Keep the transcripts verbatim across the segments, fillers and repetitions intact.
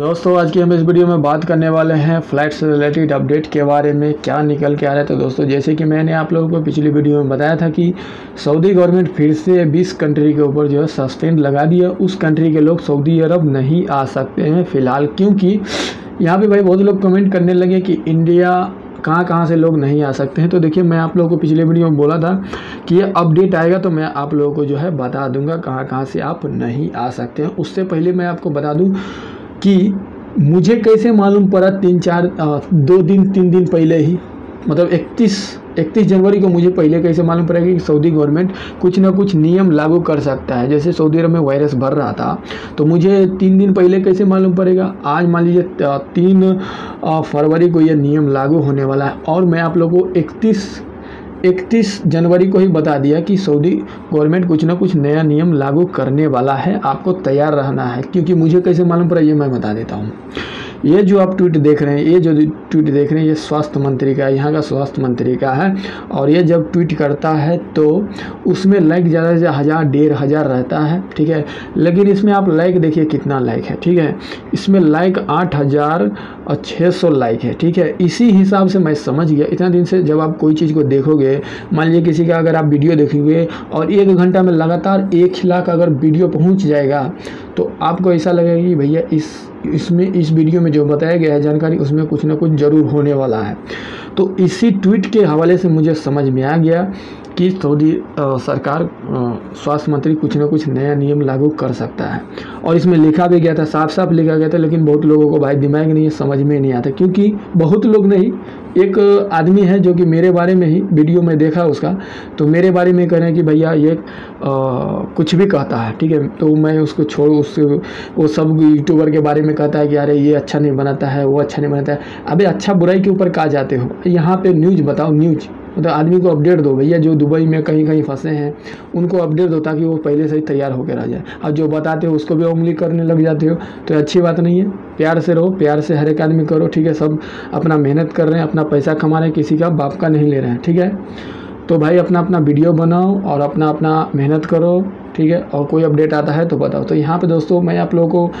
दोस्तों आज की हम इस वीडियो में बात करने वाले हैं फ़्लाइट से रिलेटेड अपडेट के बारे में, क्या निकल के आ रहा है। तो दोस्तों जैसे कि मैंने आप लोगों को पिछली वीडियो में बताया था कि सऊदी गवर्नमेंट फिर से बीस कंट्री के ऊपर जो है सस्पेंड लगा दिया। उस कंट्री के लोग सऊदी अरब नहीं आ सकते हैं फ़िलहाल, क्योंकि यहाँ पे भाई बहुत लोग कमेंट करने लगे कि इंडिया कहाँ कहाँ से लोग नहीं आ सकते हैं। तो देखिए मैं आप लोगों को पिछले वीडियो में बोला था कि ये अपडेट आएगा तो मैं आप लोगों को जो है बता दूँगा कहाँ कहाँ से आप नहीं आ सकते हैं। उससे पहले मैं आपको बता दूँ कि मुझे कैसे मालूम पड़ा, तीन चार दो दिन तीन दिन पहले ही, मतलब इकतीस इकतीस जनवरी को मुझे पहले कैसे मालूम पड़ा कि सऊदी गवर्नमेंट कुछ ना कुछ नियम लागू कर सकता है। जैसे सऊदी अरब में वायरस भर रहा था तो मुझे तीन दिन पहले कैसे मालूम पड़ेगा। आज मान लीजिए तीन फरवरी को यह नियम लागू होने वाला है और मैं आप लोगों को इकतीस इकतीस जनवरी को ही बता दिया कि सऊदी गवर्नमेंट कुछ ना कुछ नया नियम लागू करने वाला है, आपको तैयार रहना है। क्योंकि मुझे कैसे मालूम पड़ा ये मैं बता देता हूँ। ये जो आप ट्वीट देख रहे हैं, ये जो ट्वीट देख रहे हैं, ये स्वास्थ्य मंत्री का, यहाँ का स्वास्थ्य मंत्री का है। और ये जब ट्वीट करता है तो उसमें लाइक ज़्यादा से ज़्यादा हज़ार डेढ़ हज़ार रहता है, ठीक है। लेकिन इसमें आप लाइक देखिए कितना लाइक है, ठीक है। इसमें लाइक आठ हज़ार और छः सौ लाइक है, ठीक है। इसी हिसाब से मैं समझ गया, इतना दिन से जब आप कोई चीज़ को देखोगे, मान लीजिए किसी का अगर आप वीडियो देखोगे और एक घंटा में लगातार एक लाख अगर वीडियो पहुँच जाएगा तो आपको ऐसा लगेगा कि भैया इस इसमें इस वीडियो में जो बताया गया है जानकारी उसमें कुछ ना कुछ ज़रूर होने वाला है। तो इसी ट्वीट के हवाले से मुझे समझ में आ गया कि सऊदी सरकार, स्वास्थ्य मंत्री कुछ ना कुछ नया नियम लागू कर सकता है। और इसमें लिखा भी गया था, साफ साफ लिखा गया था, लेकिन बहुत लोगों को भाई दिमाग नहीं है, समझ में नहीं आता। क्योंकि बहुत लोग नहीं, एक आदमी है जो कि मेरे बारे में ही वीडियो में देखा उसका, तो मेरे बारे में कह रहे हैं कि भैया ये आ, कुछ भी कहता है, ठीक है। तो मैं उसको छोड़, उससे वो सब यूट्यूबर के बारे में कहता है कि अरे ये अच्छा नहीं बनाता है, वो अच्छा नहीं बनाता है। अबे अच्छा बुराई के ऊपर कहाँ जाते हो, यहाँ पे न्यूज़ बताओ, न्यूज़ मतलब आदमी को अपडेट दो। भैया जो दुबई में कहीं कहीं फंसे हैं उनको अपडेट दो ताकि वो पहले से ही तैयार होकर आ जाए। और जो बताते हो उसको भी उंगली करने लग जाते हो तो अच्छी बात नहीं है। प्यार से रहो, प्यार से हर एक आदमी करो, ठीक है। सब अपना मेहनत कर रहे हैं, अपना पैसा कमा रहे हैं, किसी का बाप का नहीं ले रहे हैं, ठीक है। तो भाई अपना अपना वीडियो बनाओ और अपना अपना मेहनत करो, ठीक है। और कोई अपडेट आता है तो बताओ। तो यहाँ पर दोस्तों मैं आप लोगों को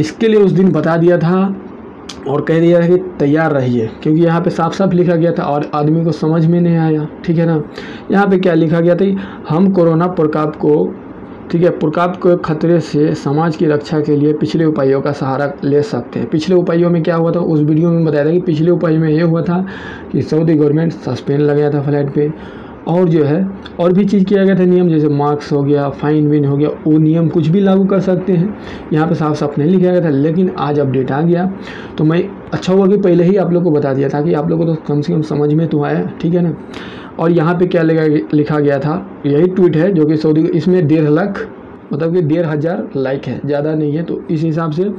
इसके लिए उस दिन बता दिया था और कह दिया था कि तैयार रहिए, क्योंकि यहाँ पे साफ साफ लिखा गया था और आदमी को समझ में नहीं आया, ठीक है ना। यहाँ पे क्या लिखा गया था, हम कोरोना प्रकोप को, ठीक है, प्रकोप के खतरे से समाज की रक्षा के लिए पिछले उपायों का सहारा ले सकते हैं। पिछले उपायों में क्या हुआ था, उस वीडियो में बताया था कि पिछले उपाय में ये हुआ था कि सऊदी गवर्नमेंट सस्पेंड लगाया था फ्लाइट पर, और जो है और भी चीज़ किया गया था नियम, जैसे मार्क्स हो गया, फाइन विन हो गया, वो नियम कुछ भी लागू कर सकते हैं। यहाँ पे साफ साफ नहीं लिखा गया था, लेकिन आज अपडेट आ गया तो मैं अच्छा हुआ कि पहले ही आप लोग को बता दिया था कि आप लोगों को तो कम से कम समझ में तो आया, ठीक है ना। और यहाँ पे क्या लिखा गया था, यही ट्वीट है जो कि सऊदी, इसमें डेढ़ लाख मतलब कि डेढ़ हज़ार लाइक है, ज़्यादा नहीं है। तो इस हिसाब से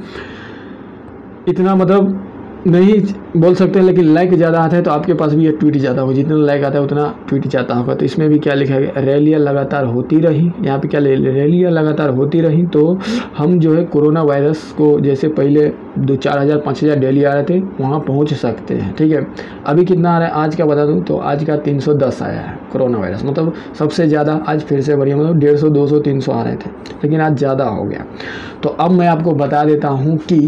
इतना मतलब नहीं बोल सकते, लेकिन लाइक ज़्यादा आता है तो आपके पास भी ये ट्वीट ज़्यादा होगा, जितना लाइक आता है उतना ट्वीट ज़्यादा होगा। तो इसमें भी क्या लिखा है, रैलियाँ लगातार होती रहीं। यहाँ पे क्या, रैलियाँ लगातार होती रहीं तो हम जो है कोरोना वायरस को, जैसे पहले दो चार हज़ार पाँच हज़ार डेली आ रहे थे, वहाँ पहुँच सकते हैं, ठीक है। अभी कितना आ रहा है आज का बता दूँ तो आज का तीन सौ दस आया है कोरोना वायरस, मतलब सबसे ज़्यादा आज फिर से बढ़िया, मतलब डेढ़ सौ दो सौ तीन सौ आ रहे थे, लेकिन आज ज़्यादा हो गया। तो अब मैं आपको बता देता हूँ कि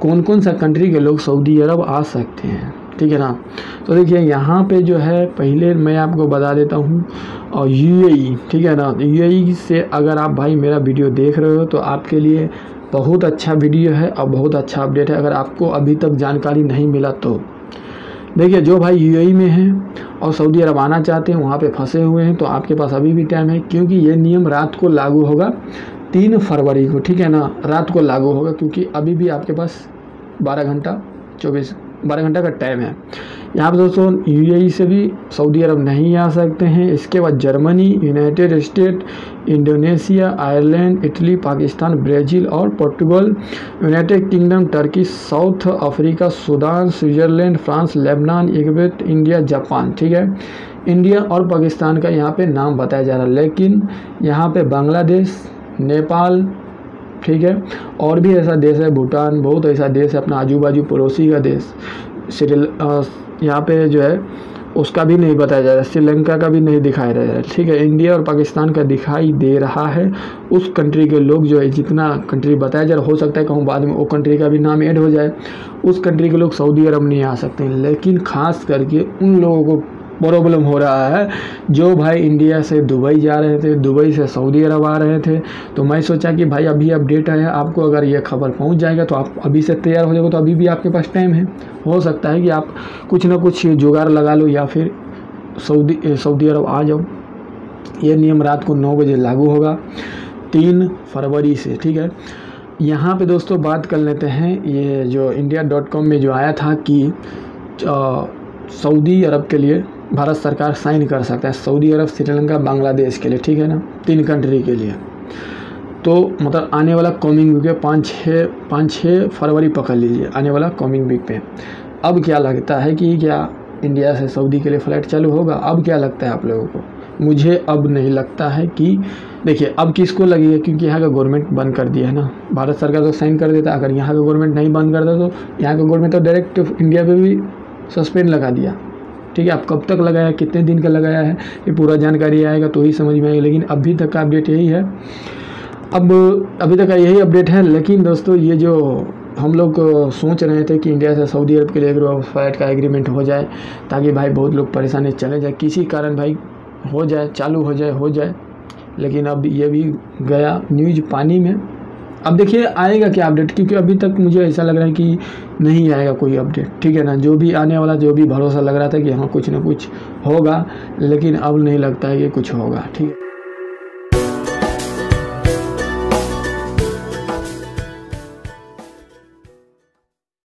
कौन कौन सा कंट्री के लोग सऊदी अरब आ सकते हैं, ठीक है ना। तो देखिए यहाँ पे जो है पहले मैं आपको बता देता हूँ, और यूएई, ठीक है ना। यूएई से अगर आप भाई मेरा वीडियो देख रहे हो तो आपके लिए बहुत अच्छा वीडियो है और बहुत अच्छा अपडेट है, अगर आपको अभी तक जानकारी नहीं मिला तो। देखिए जो भाई यूएई में हैं और सऊदी अरब आना चाहते हैं, वहाँ पर फंसे हुए हैं, तो आपके पास अभी भी टाइम है, क्योंकि ये नियम रात को लागू होगा तीन फरवरी को, ठीक है ना। रात को लागू होगा क्योंकि अभी भी आपके पास बारह घंटा चौबीस बारह घंटा का टाइम है। यहाँ पर दोस्तों यूएई से भी सऊदी अरब नहीं आ सकते हैं। इसके बाद Germany, United State, Indonesia, Ireland, Italy, Pakistan, Brazil और Portugal, United Kingdom, Turkey, South Africa, Sudan, Switzerland, France, Lebanon, Egypt, India, Japan, ठीक है। इंडिया और पाकिस्तान का यहाँ पर नाम बताया जा रहा है, लेकिन यहाँ पर बांग्लादेश, नेपाल, ठीक है, और भी ऐसा देश है, भूटान, बहुत ऐसा देश है अपना आजू बाजू पड़ोसी का देश, श्रील यहाँ पे जो है उसका भी नहीं बताया जा रहा, श्रीलंका का भी नहीं दिखाया जा रहा, ठीक है। इंडिया और पाकिस्तान का दिखाई दे रहा है। उस कंट्री के लोग जो है जितना कंट्री बताया जा रहा, हो सकता है कहूँ बाद में वो कंट्री का भी नाम ऐड हो जाए। उस कंट्री के लोग सऊदी अरब नहीं आ सकते हैं, लेकिन ख़ास करके उन लोगों को प्रॉब्लम हो रहा है जो भाई इंडिया से दुबई जा रहे थे, दुबई से सऊदी अरब आ रहे थे। तो मैं सोचा कि भाई अभी अपडेट आया आपको, अगर ये खबर पहुंच जाएगा तो आप अभी से तैयार हो जाएगा। तो अभी भी आपके पास टाइम है, हो सकता है कि आप कुछ ना कुछ जुगाड़ लगा लो या फिर सऊदी सऊदी अरब आ जाओ। ये नियम रात को नौ बजे लागू होगा तीन फरवरी से, ठीक है। यहाँ पर दोस्तों बात कर लेते हैं, ये जो इंडिया डॉट कॉम में जो आया था कि सऊदी अरब के लिए भारत सरकार साइन कर सकता है, सऊदी अरब, श्रीलंका, बांग्लादेश के लिए, ठीक है ना, तीन कंट्री के लिए। तो मतलब आने वाला कमिंग वीक पे पाँच छः पाँच छः फरवरी पकड़ लीजिए, आने वाला कमिंग वीक पे। अब क्या लगता है कि क्या इंडिया से सऊदी के लिए फ़्लाइट चालू होगा? अब क्या लगता है आप लोगों को? मुझे अब नहीं लगता है कि, देखिए अब किसको लगेगा, क्योंकि यहाँ का गवर्नमेंट बंद कर दिया है ना। भारत सरकार तो साइन कर देता, अगर यहाँ का गवर्नमेंट नहीं बंद करता तो यहाँ का गवर्नमेंट तो डायरेक्ट इंडिया पर भी सस्पेंड लगा दिया, ठीक है। आप कब तक लगाया, कितने दिन का लगाया है, ये पूरा जानकारी आएगा तो ही समझ में आएगी। लेकिन अभी तक का अपडेट यही है, अब अभी तक का यही अपडेट है। लेकिन दोस्तों ये जो हम लोग सोच रहे थे कि इंडिया से सऊदी अरब के लिए एग्रो फ्लाइट का एग्रीमेंट हो जाए, ताकि भाई बहुत लोग परेशानी चले जाए, किसी कारण भाई हो जाए, चालू हो जाए हो जाए लेकिन अब ये भी गया न्यूज पानी में। अब देखिए आएगा क्या अपडेट, क्योंकि अभी तक मुझे ऐसा लग रहा है कि नहीं आएगा कोई अपडेट, ठीक है ना। जो भी आने वाला, जो भी भरोसा लग रहा था कि हाँ कुछ ना कुछ होगा, लेकिन अब नहीं लगता है कि कुछ होगा, ठीक है।